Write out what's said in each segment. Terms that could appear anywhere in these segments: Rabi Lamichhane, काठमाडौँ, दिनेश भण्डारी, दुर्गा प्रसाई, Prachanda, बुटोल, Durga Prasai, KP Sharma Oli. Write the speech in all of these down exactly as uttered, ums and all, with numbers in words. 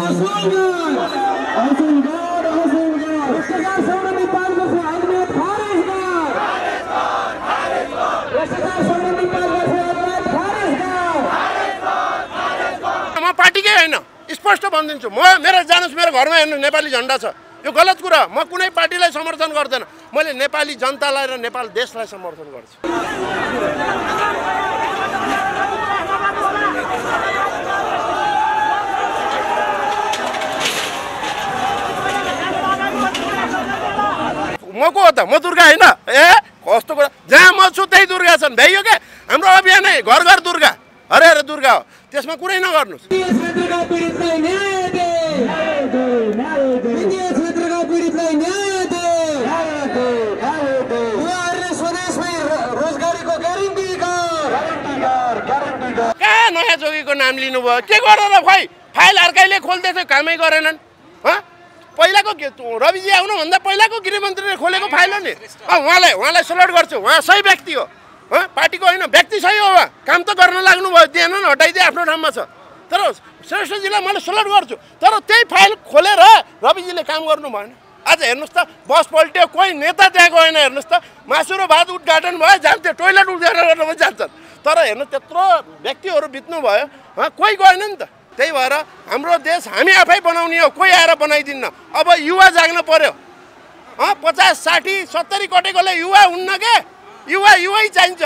Party के हैन स्पष्ट भन्दिन्छु म। मेरो जानुस् मेरो घरमा हेर्नु नेपाली झण्डा छ, यो गलत कुरा। म कुनै पार्टीलाई समर्थन गर्दैन, मैले नेपाली जनतालाई र नेपाल देशलाई समर्थन गर्छु। म को हो त? म दुर्गा हैन ए कस्तो कुरा, जहाँ म छु त्यही दुर्गा छन्। भइयो के हाम्रो अभियानै घर घर दुर्गा, हरे हरे दुर्गा हो, त्यसमा कुरै नगर्नुस्। कहाँ नयाँ जोगीको नाम लिनुभयो? के गरेर खै फाइल अर्कैले खोल्दै थियो, कामै गरेनन्। पहिलाको रविजी आउनुभन्दा पहिलाको गृहमन्त्रीले खोलेको फाइल हो नि, उहाँलाई उहाँलाई सल्लाह गर्छु। उहाँ सही व्यक्ति हो, पार्टीको होइन, व्यक्ति सही हो। काम त गर्न लाग्नु भयो, दिएन हटाइदिए, आफ्नो ठाउँमा छ। तर श्रेष्ठजीलाई मैले सल्लाह गर्छु, तर त्यही फाइल खोलेर रविजीले काम गर्नु भएन। आज हेर्नुहोस् त, बस पल्ट्यो, कोही नेता त्यहाँ गएन। हेर्नुहोस् त, मासुरो भात उद्घाटन भयो, जान्थ्यो, टोइलेट उद्घाटन गर्न पनि जान्छन्। तर हेर्नु, त्यत्रो व्यक्तिहरू बित्नु भयो, कोही गएन नि त। त्यही भएर हाम्रो देश हामी आफै बनाउने हो, कोही आएर बनाइदिन्न। अब युवा जाग्न पर्यो। अँ पचास साठी सत्तरी कटेकोले युवा हुन्न के, युवा युवै चाहिन्छ।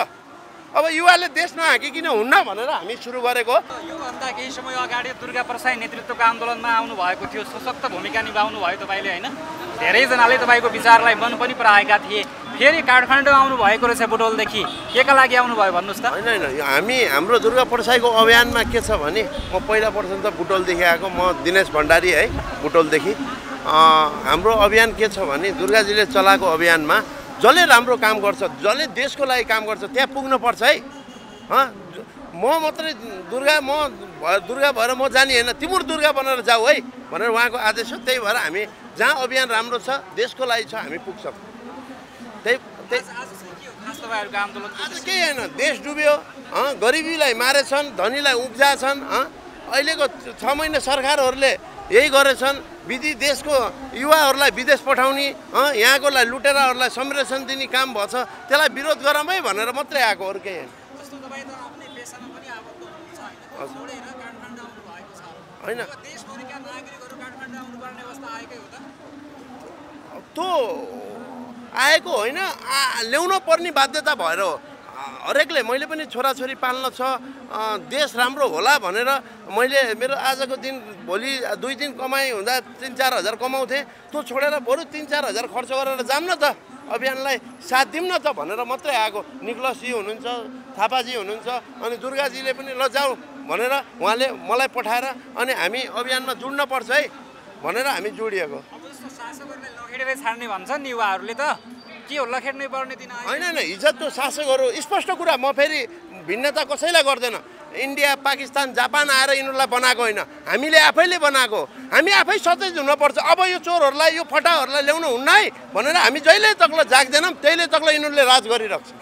अब युवाले देश नहाँकी किन हुन्न भनेर हामी सुरु गरेको। योभन्दा केही समय अगाडि दुर्गा प्रसाई नेतृत्वको आन्दोलनमा आउनु भएको थियो, सशक्त भूमिका निभाउनु भयो तपाईँले होइन। धेरैजनाले तपाईँको विचारलाई मन पनि पराएका थिए। फेरि काठमाडौँ आउनु भएको रहेछ, बुटोलदेखि केका लागि आउनुभयो भन्नुहोस् त? होइन होइन, हामी हाम्रो दुर्गा प्रसाईको अभियानमा के छ भने, म पहिला पर्सन त बुटोलदेखि आएको, म दिनेश भण्डारी है बुटोलदेखि। हाम्रो अभियान के छ भने, दुर्गाजीले चलाएको अभियानमा जसले राम्रो काम गर्छ, जसले देशको लागि काम गर्छ, त्यहाँ पुग्नुपर्छ है। म मात्रै दुर्गा म दुर्गा भएर म जाने होइन, तिमीहरू दुर्गा बनेर जाऊ है भनेर उहाँको आदेश हो। त्यही भएर हामी जहाँ अभियान राम्रो छ, देशको लागि छ, हामी पुग्छौँ। त्यही आज केही होइन, देश डुब्यो, गरिबीलाई मारेछन्, धनीलाई उब्जाछन्। अहिलेको छ महिना सरकारहरूले यही गरेछन्। विधि देशको युवाहरूलाई विदेश पठाउने, यहाँकोलाई लुटेराहरूलाई संरक्षण दिने काम भएछ, त्यसलाई विरोध गरौँ है भनेर मात्रै आएको, अरू केही होइन। त्यो आएको होइन, ल्याउनु पर्ने बाध्यता भएर हो। हरेकले, मैले पनि छोराछोरी पाल्न छ, देश राम्रो होला भनेर मैले मेरो आजको दिन भोलि दुई दिन कमाइ हुँदा तिन चार हजार कमाउँथेँ, त्यो छोडेर बरु तिन चार हजार खर्च गरेर जाऊँ न त, अभियानलाई साथ दिउँ न त भनेर मात्रै आएको। निक्लसजी हुनुहुन्छ, थापाजी हुनुहुन्छ, अनि दुर्गाजीले पनि ल जाऊ भनेर उहाँले मलाई पठाएर, अनि हामी अभियानमा जुड्नुपर्छ है भनेर हामी जोडिएको। लखेडेरै छाड्ने भन्छन् युवाहरूले, त के हो? लखेड्नै पर्ने दिन आयो। होइन होइन, हिजो त्यो शासकहरू स्पष्ट कुरा, म फेरि भिन्नता कसैलाई गर्दैन। इन्डिया, पाकिस्तान, जापान आएर यिनीहरूलाई बनाएको होइन, हामीले आफैले बनाएको। हामी आफै सचेत हुनुपर्छ। अब यो चोरहरूलाई, यो फटाहरूलाई ल्याउनु हुन्न है भनेर हामी जहिले तक्ल जाग्दैनौँ, त्यहिले तक्ल यिनीहरूले राज गरिरहेको छ।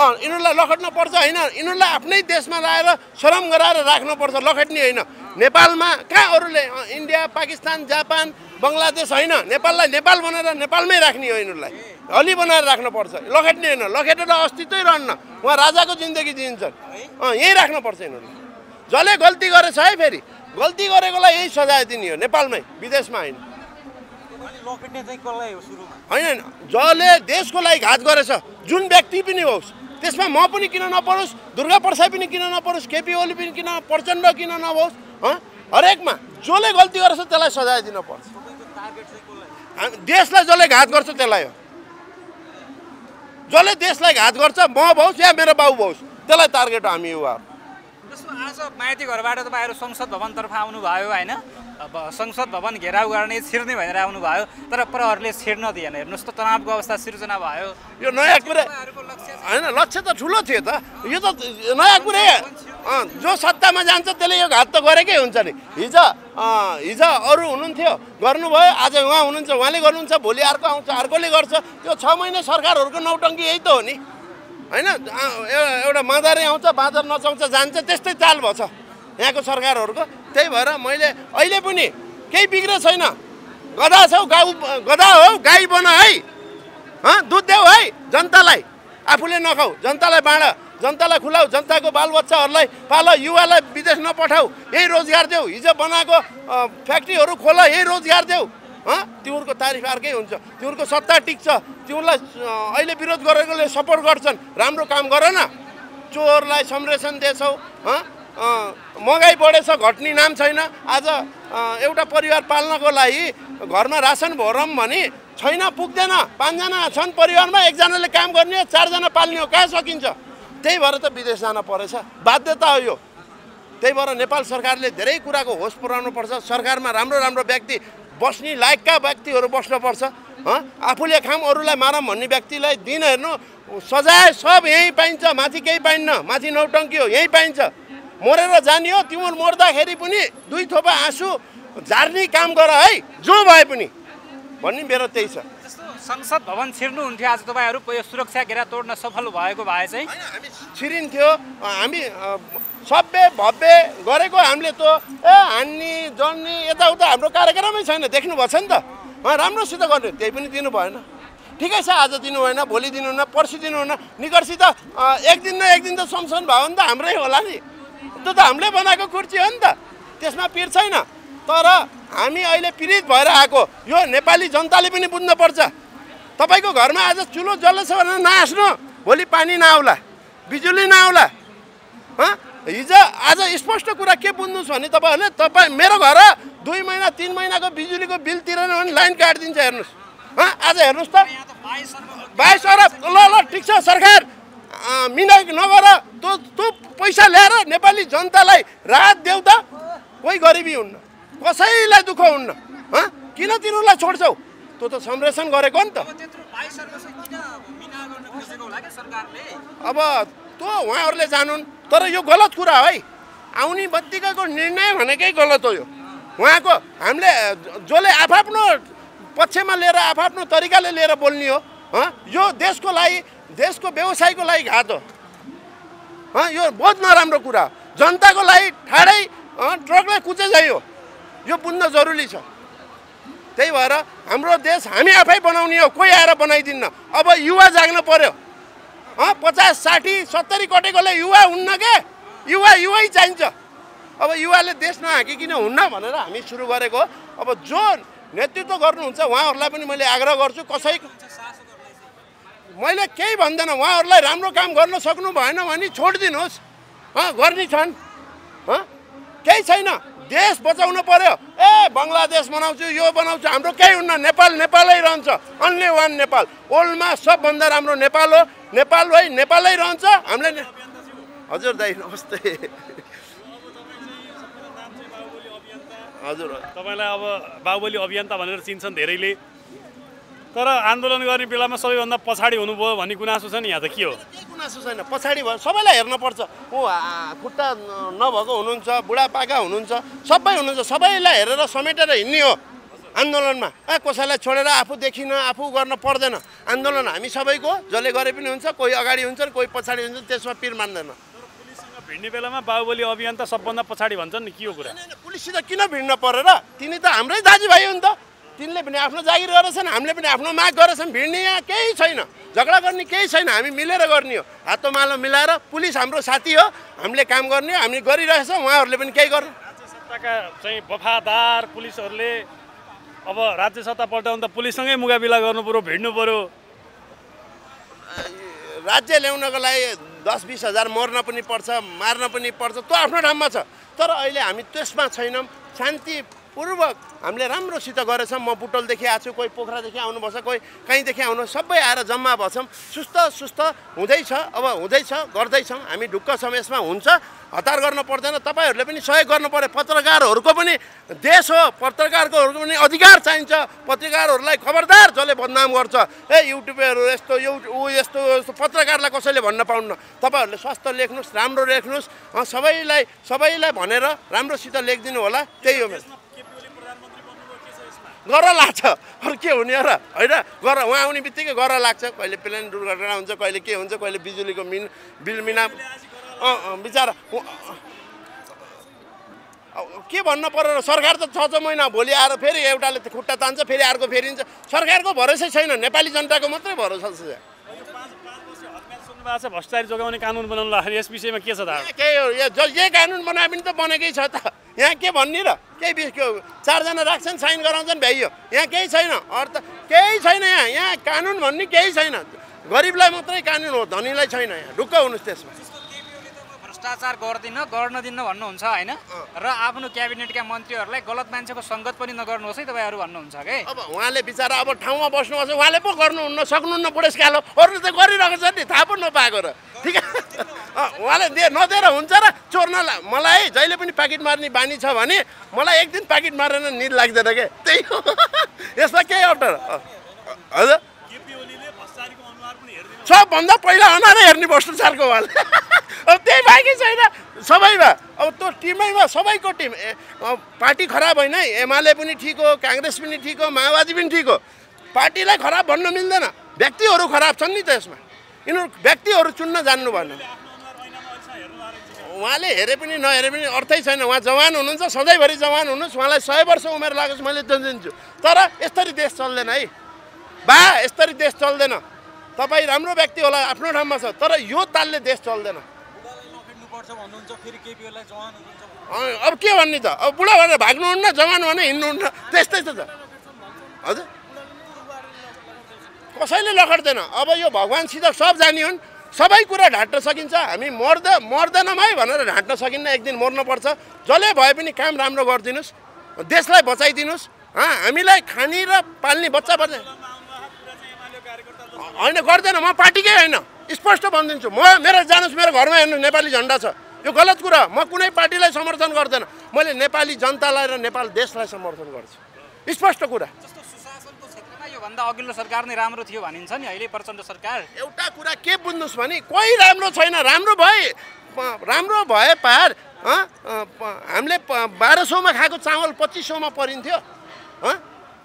अँ यिनीहरूलाई लखेट्नुपर्छ होइन, यिनीहरूलाई आफ्नै देशमा लाएर श्रम गराएर राख्नुपर्छ, लखेट्ने होइन। नेपालमा कहाँ अरूले, इन्डिया, पाकिस्तान, जापान, बङ्गलादेश होइन, नेपाललाई नेपाल बनाएर नेपालमै राख्ने हो। यिनीहरूलाई अलि बनाएर राख्नुपर्छ, लखेट्ने होइन। लखेटेर अस्तित्वै रहन्न, उहाँ राजाको जिन्दगी जिइन्छन्। अँ यहीँ राख्नुपर्छ यिनीहरूलाई। जसले गल्ती गरेछ है, फेरि गल्ती गरेकोलाई यहीँ सजाय दिने हो, नेपालमै, विदेशमा होइन। होइन, जसले देशको लागि घात गरेछ, जुन व्यक्ति पनि होस्, त्यसमा म पनि किन नपरोस्, दुर्गा प्रसाई पनि किन नपरोस्, केपी ओली पनि किन, प्रचण्ड किन नहोस्, हरेकमा जसले गल्ती गर्छ त्यसलाई सजाय दिनुपर्छ। देशलाई जसले घात गर्छ त्यसलाई हो, जसले देशलाई घात गर्छ, म भोस् या मेरो बाउ भोस्, त्यसलाई टार्गेट हो हामी युवा। आज माइती घरबाट तपाईँहरू संसद भवनतर्फ आउनुभयो होइन, अब संसद भवन घेराउ गर्ने, छिर्ने भनेर आउनुभयो, तर प्रहरले छिर्न दिएन। हेर्नुहोस् त, तनावको अवस्था सिर्जना भयो। यो नयाँ कुरा होइन, लक्ष्य त ठुलो थियो त, यो त नयाँ कुरा। जो सत्तामा जान्छ त्यसले यो घात त गरेकै हुन्छ नि। हिजो हिजो अरू हुनुहुन्थ्यो, गर्नुभयो, आज उहाँ हुनुहुन्छ, उहाँले गर्नुहुन्छ, भोलि अर्को आउँछ, अर्कोले गर्छ। त्यो छ महिना सरकारहरूको नौटङ्की यही त हो नि होइन। एउटा मादारे आउँछ, बाँदर नचाउँछ, जान्छ, त्यस्तै चाल भएछ। यहाँ को सरकारहरूको। त्यही भएर मैले अहिले पनि केही बिग्रेको छैन। गधा छौ गाउ गधा हो, गाई बन है, दुध देऊ है जनतालाई, आफूले नखाऊ जनतालाई बाँड, जनतालाई खुलाऊ, जनताको बालबच्चाहरूलाई पाल, युवालाई विदेश नपठाऊ, यही रोजगार देऊ, हिजो बनाएको फ्याक्ट्रीहरू खोल, यही रोजगार देऊ। हाँ तिनीहरूको तारिफ अर्कै हुन्छ, तिनीहरूको सत्ता टिक्छ, तिनीहरूलाई अहिले विरोध गरेकोले सपोर्ट गर्छन्, राम्रो काम गरेन, चोरलाई संरक्षण दिन्छौ। हाँ महँगाई बढेछ, घट्ने नाम छैन। आज एउटा परिवार पाल्नको लागि घरमा रासन भरौँ भने छैन, पुग्दैन। पाँचजना छन् परिवारमा, एकजनाले काम गर्ने, चारजना पाल्ने हो, कहाँ सकिन्छ? त्यही भएर त विदेश जान परेछ, बाध्यता हो यो। त्यही भएर नेपाल सरकारले धेरै कुराको होस पुर्याउनु पर्छ। सरकारमा राम्रो राम्रो व्यक्ति बस्ने लायकका व्यक्तिहरू बस्नुपर्छ। हाँ आफूले खाम अरूलाई मारौँ भन्ने व्यक्तिलाई दिन हेर्नु, सजाय सब यहीँ पाइन्छ, माथि केही पाइन्न, माथि नौटङ्की हो, यहीँ पाइन्छ। मरेर जाने हो, तिमीहरू मर्दाखेरि पनि दुई थोपा आँसु झार्ने काम गर है, जो भए पनि भन्ने मेरो त्यही छ। जस्तो संसद भवन छिर्नुहुन्थ्यो, आज तपाईँहरू यो सुरक्षा घेरा तोड्न सफल भएको भए चाहिँ हामी छिरिन्थ्यो। हामी सबै भव्य गरेको, हामीले त ए हान्ने जन्ने यताउता हाम्रो कार्यक्रमै छैन, देख्नुभएको छ नि त। राम्रोसित गर्नु, त्यही पनि दिनु भएन। ठिकै छ, आज दिनु भएन, भोलि दिनु हुन्न, पर्सि दिनु हुन्न, निकर्सी त एक दिन न एक दिन त संसद भवन त हाम्रै होला नि। त्यो त हामीले बनाएको कुर्सी हो नि त, त्यसमा पिर छैन। तर हामी अहिले पीडित भएर आएको यो नेपाली जनताले पनि बुझ्नुपर्छ। तपाईँको घरमा आज चुलो जलेछ भनेर नहाँस्नु, भोलि पानी नआउला, बिजुली नआउला। हँ हिजो आज स्पष्ट कुरा के बुझ्नुहोस् भने तपाईँहरूले, तपाईँ मेरो घर दुई महिना तिन महिनाको बिजुलीको बिल तिरेन भने लाइन काटिदिन्छ, हेर्नुहोस्। हँ आज हेर्नुहोस् त बाइस अरब ल ल ठिक छ, सरकार मिलाइ नगर, त्यो त्यो पैसा ल्याएर नेपाली जनतालाई राहत देऊ त। कोही गरिबी हुन्न, कसैलाई दुःख हुन्न। हँ किन तिनीहरूलाई छोड्छौ? त्यो त संरक्षण गरेको नि त। अब त्यो उहाँहरूले जानुन्, तर यो गलत कुरा हो है। आउने बत्तिकाको निर्णय भनेकै गलत हो यो। उहाँको हामीले जसले आफआफ्नो पक्षमा लिएर आफआफ्नो तरिकाले लिएर बोल्ने हो। हँ यो देशको लागि, देशको व्यवसायको लागि घात हो। हाँ यो बहुत नराम्रो कुरा, जनताको लागि ठाडै ट्रकलाई कुचेझै हो, यो बुझ्न जरुरी छ। त्यही भएर हाम्रो देश हामी आफै बनाउने हो, कोही आएर बनाइदिन्न। अब युवा जाग्नु पर्यो। हाँ पचास साठी सत्तरी कटेकोले युवा हुन्न के, युवा युवै चाहिन्छ। अब युवाले देश नहाँकिकन हुन्न भनेर हामी सुरु गरेको। अब जो नेतृत्व गर्नुहुन्छ उहाँहरूलाई पनि मैले आग्रह गर्छु, कसैको मैले केही भन्दैन, उहाँहरूलाई राम्रो काम गर्न सक्नु भएन भने छोडिदिनुहोस्। हँ गर्ने छन्, हँ केही छैन, देश बचाउनु पर्यो। ए बङ्गलादेश बनाउँछु, यो बनाउँछु, हाम्रो केही हुन्न, नेपाल नेपालै रहन्छ। अन्ली वान नेपाल, वर्ल्डमा सबभन्दा राम्रो नेपाल हो, नेपाल है नेपालै रहन्छ हामीले। ने... हजुर दाइ नमस्ते। हजुर तपाईँलाई अब बाहुबली अभियन्ता भनेर चिन्छन् धेरैले, तर आन्दोलन गर्ने बेलामा सबैभन्दा पछाडि हुनुभयो भन्ने गुनासो छ नि, यहाँ त के हो? गुनासो छैन, पछाडि भयो सबैलाई हेर्नुपर्छ। ऊ खुट्टा नभएको हुनुहुन्छ, बुढापाका हुनुहुन्छ, सबै हुनुहुन्छ, सबैलाई हेरेर समेटेर हिँड्ने हो आन्दोलनमा। ए कसैलाई छोडेर आफू देखिन, आफू गर्न पर्दैन। आन्दोलन हामी सबैको, जसले गरे पनि हुन्छ, कोही अगाडि हुन्छन्, कोही पछाडि हुन्छन्, त्यसमा पिर मान्दैन। भिड्ने बेलामा बाहुबली अभियान त सबभन्दा पछाडि भन्छन् नि, के हो कुरा? पुलिससित किन भिड्न परेर, तिनी त हाम्रै दाजुभाइ हुन् त, तिनले पनि आफ्नो जागिर गरेछन्, हामीले पनि आफ्नो माग गरेछन्। भिड्ने यहाँ केही छैन, झगडा गर्ने केही छैन, हामी मिलेर गर्ने हो, हातमालो मिलाएर। पुलिस हाम्रो साथी हो, हामीले काम गर्ने हो, हामी गरिरहेछौँ, उहाँहरूले पनि केही गर्नु। राज्य सत्ताका चाहिँ वफादार पुलिसहरूले अब राज्य सत्ता पल्टाउनु त पुलिससँगै मुकाबिला गर्नु पऱ्यो, भिड्नु पऱ्यो। राज्य ल्याउनको लागि दस बिस हजार मर्न पनि पर्छ, मार्न पनि पर्छ, त्यो आफ्नो ठाउँमा छ। तर अहिले हामी त्यसमा छैनौँ। शान्ति पूर्वक हामीले राम्रोसित गरेछ। म बुटोलदेखि आएको छु, कोही पोखरादेखि आउनुपर्छ, कोही कहीँदेखि आउनु, सबै आएर जम्मा भएछौँ। सुस्त सुस्त हुँदैछ, अब हुँदैछ, गर्दैछौँ। हामी ढुक्क छौँ, यसमा हुन्छ, हतार गर्नु पर्दैन। तपाईँहरूले पनि सहयोग गर्नु पऱ्यो। पत्रकारहरूको पनि देश हो, पत्रकारकोहरूको पनि अधिकार चाहिन्छ। पत्रकारहरूलाई खबरदार जसले बदनाम गर्छ, ए युट्युबरहरू यस्तो, यो ऊ यस्तो, यस्तो पत्रकारलाई कसैले भन्न पाउन्न। तपाईँहरूले स्वस्थ लेख्नुहोस्, राम्रो लेख्नुहोस्, सबैलाई सबैलाई भनेर राम्रोसित लेखिदिनु होला। त्यही हो मेरो। गर लाग्छ, अरू के हुने र होइन? गर उहाँ आउने बित्तिकै गर लाग्छ। कहिले प्लेन दुर्घटना हुन्छ, कहिले के हुन्छ, कहिले बिजुलीको मिन बिल मिना बिचरा के भन्न पर्यो? सरकार त छ छ महिना भोलि आएर फेरि एउटाले त खुट्टा तान्छ, फेरि अर्को फेरिन्छ। सरकारको भरोसा छैन, नेपाली जनताको मात्रै भरोसा छ। भ्रष्टाचार जोगाउने कानुन बनाउनु लाग्यो, यस विषयमा के छ धारणा? के हो यही कानुन बनायो भने त बनेकै छ त। यहाँ के भन्ने र? केही चारजना राख्छन्, साइन गराउँछन्, भ्याइयो। यहाँ केही छैन, अर्थ केही छैन। यहाँ यहाँ कानुन भन्ने केही छैन। गरिबलाई मात्रै कानुन हो, धनीलाई छैन। यहाँ ढुक्क हुनुहोस् त्यसमा। भ्रष्टाचार गर्दिन गर्न दिन्न भन्नुहुन्छ हैन, र आफ्नो क्याबिनेटका मन्त्रीहरुलाई गलत मान्छेको संगत पनि नगर्नुहोस् है तपाईहरु भन्नुहुन्छ के? अब उहाँले बिचारा अब ठाउँमा बस्नुहुन्छ, उहाँले पो गर्नुहुन्न, सक्नुहुन्न। बुढेसकाल हो, अरूले त गरिरहेको छ नि, थाहा पनि नपाएको र ठीक छ। उहाँले नदिएर हुन्छ र? चोर्नला मलाई जहिले पनि प्याकेट मार्ने बानी छ भने मलाई एक दिन प्याकेट मारेन निद लाग्दैन के। त्यही हो, यसमा के अप्ठ्यारो हजुर? सबभन्दा पहिला अनार हेर्ने भ्रष्टाचारको वाले। अब त्यही बाँकी छैन सबैमा। अब त्यो टिमैमा सबैको टिम पार्टी खराब होइन। एमाले पनि ठिक हो, काङ्ग्रेस पनि ठिक हो, माओवादी पनि ठिक हो। पार्टीलाई खराब भन्न मिल्दैन, व्यक्तिहरू खराब छन् नि। त्यसमा यिनीहरू व्यक्तिहरू चुन्न जान्नु भएन। उहाँले हेरे पनि नहेरे पनि अर्थै छैन। उहाँ जवान हुनुहुन्छ, सधैँभरि जवान हुनुहोस्। उहाँलाई सय वर्ष उमेर लागेको मैले दिन्छु। तर यसरी देश चल्दैन है बा, यसरी देश चल्दैन। तपाईँ राम्रो व्यक्ति होला, आफ्नो ठाउँमा छ, तर यो तालले देश चल्दैन। अब के भन्ने त? अब बुढा भनेर भाग्नुहुन्न, जवान भने हिँड्नुहुन्न, त्यस्तै छ त हजुर। कसैले लखट्दैन। अब यो भगवान्सित सब जानी हुन्, सबै कुरा ढाट्न सकिन्छ। हामी मर्दा मर्दैनौँ है भनेर ढाट्न सकिन्न। एक दिन मर्नुपर्छ। जसले भए पनि काम राम्रो गरिदिनुहोस्, देशलाई बचाइदिनुहोस्। हामीलाई खाने र पाल्ने बच्चा बच्चा होइन गर्दैन। म पार्टीकै होइन, स्पष्ट भनिदिन्छु। म मेरो जानुहोस्, मेरो घरमा हेर्नुहोस् नेपाली झन्डा छ। यो गलत कुरा। म कुनै पार्टीलाई समर्थन गर्दैन। मैले नेपाली जनतालाई र नेपाल देशलाई समर्थन गर्छु, स्पष्ट कुरा। जस्तो सुशासनको क्षेत्रमा योभन्दा अघिल्लो सरकार नै राम्रो थियो भनिन्छ नि, अहिले प्रचण्ड सरकार। एउटा कुरा के बुझ्नुहोस् भने कोही राम्रो छैन। राम्रो भए राम्रो भए पार हामीले बाह्र सौमा खाएको चामल पच्चिस सौमा परिन्थ्यो।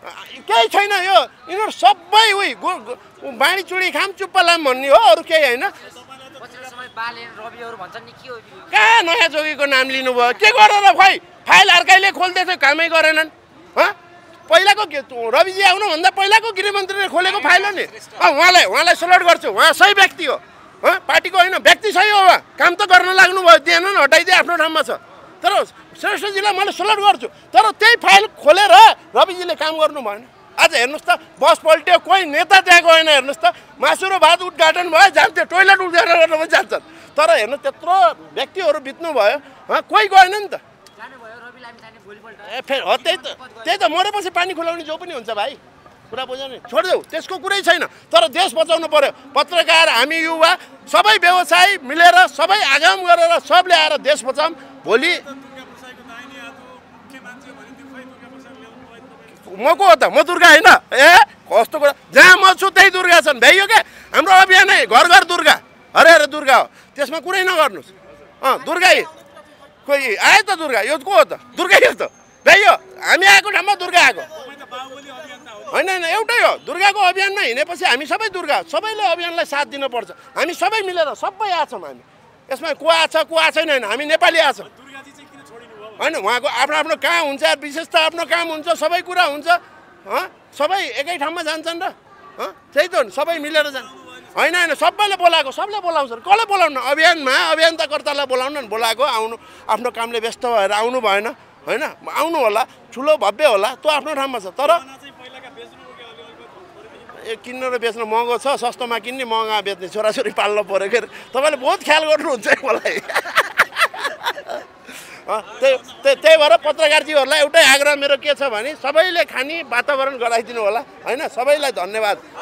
केही छैन यो। यिनीहरू सबै उही बाँडी चुडी खाम चुप्पा लाम भन्ने हो, अरू केही होइन। कहाँ नयाँ जोगीको नाम लिनुभयो? के गरेर? खै फाइल अर्कैले खोल्दैथ्यो, कामै गरेनन्। पहिलाको रविजी आउनुभन्दा पहिलाको गृहमन्त्रीले खोलेको फाइल हो नि। उहाँलाई उहाँलाई सल्युट गर्छु। उहाँ सही व्यक्ति हो, पार्टीको होइन, व्यक्ति सही हो। उहाँ काम त गर्न लाग्नुभयो, दिएनन्, हटाइदिए, आफ्नो ठाउँमा छ। तर श्रेष्ठजीलाई मैले सल्युट गर्छु, तर त्यही फाइल खोलेर रविजीले काम गर्नु भएन। आज हेर्नुहोस् त, बस पल्ट्यो, कोही नेता त्यहाँ गएन। हेर्नुहोस् त, मासुरो भात उद्घाटन भयो, जान्थ्यो, टोइलेट उद्घाटन गर्न पनि जान्छन्। तर हेर्नुहोस्, त्यत्रो व्यक्तिहरू बित्नु भयो, कोही गएन नि त। ए फेरि हो, त्यही त त्यही त मरेपछि पानी खुलाउने जो पनि हुन्छ भाइ, कुरा बुझाउने छोडिदेऊ, त्यसको कुरै छैन। तर देश बचाउनु पर्यो। पत्रकार, हामी युवा, सबै व्यवसायी मिलेर, सबै आगाम गरेर, सबले आएर देश बचाउँ। भोलि म को हो त? म दुर्गा होइन? ए कस्तो कुरा! जहाँ म छु त्यही दुर्गा छन्, भ्याइयो क्या? हाम्रो अभियानै घर घर दुर्गा, हरे हरे दुर्गा हो। त्यसमा कुरै नगर्नुहोस्। अँ दुर्गा कोही आयो त? दुर्गा यो को हो त? दुर्गा यो त भ्याइयो। हामी आएको ठाउँमा दुर्गा आएको होइन होइन, एउटै हो। दुर्गाको अभियानमा हिँडेपछि हामी सबै दुर्गा। सबैले अभियानलाई साथ दिनुपर्छ। हामी सबै मिलेर सबै आछौँ। हामी यसमा को आछ को आ छैन होइन, हामी नेपाली आछौँ होइन। उहाँको आफ्नो आफ्नो कहाँ हुन्छ, विशेषता आफ्नो काम हुन्छ, सबै कुरा हुन्छ। सबै एकै ठाउँमा जान्छन् र त्यही त हो नि, सबै मिलेर जान्छ होइन होइन। सबैले बोलाएको, सबले बोलाउँछन्। कसले बोलाउन? अभियानमा अभियानताकर्तालाई बोलाउन बोलाएको। आउनु, आफ्नो कामले व्यस्त भएर आउनु भएन होइन। आउनु होला, ठुलो भव्य होला, त्यो आफ्नो ठाउँमा छ। तर ए किन्न र बेच्न महँगो छ, सस्तोमा किन्ने, महँगा बेच्ने, छोराछोरी पाल्न पऱ्यो। के तपाईँले बहुत ख्याल गर्नुहुन्छ मलाई। त्यही त्यही भएर पत्रकारजीहरूलाई एउटै आग्रह मेरो के छ भने सबैले खाने वातावरण गराइदिनु होला होइन। सबैलाई धन्यवाद।